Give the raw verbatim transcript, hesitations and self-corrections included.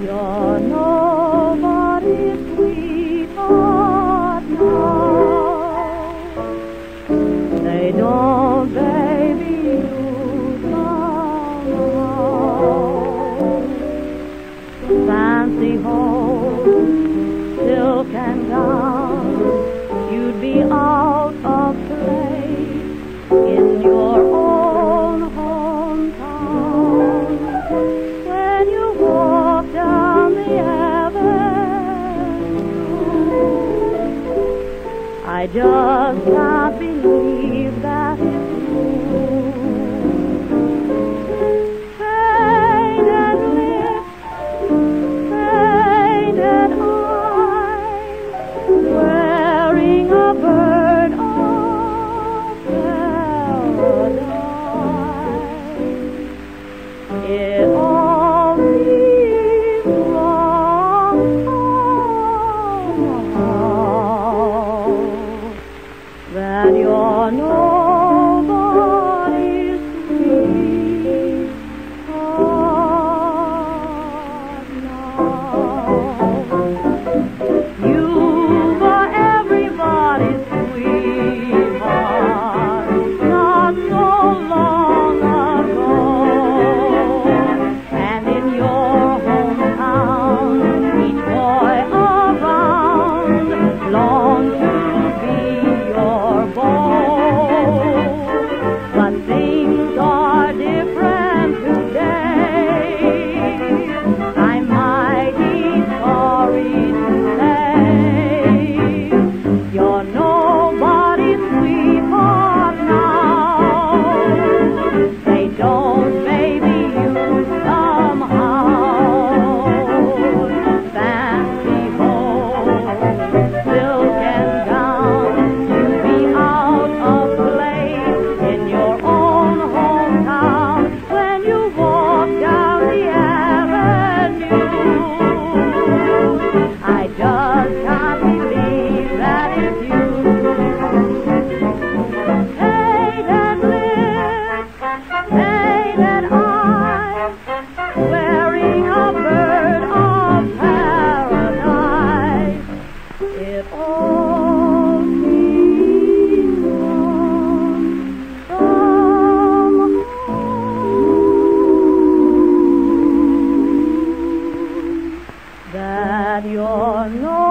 You're nobody's sweetheart now. They don't baby you somehow. Fancy home, silk and gown, you'd be out of place in your own hometown. I just can't believe that it's true. Faded lips, faded eyes, wearing a bird of paradise. It all seems wrong somehow. That you're nobody's sweetheart now. You were everybody's sweetheart not so long ago, and in your hometown each boy around longed to be. That you're not.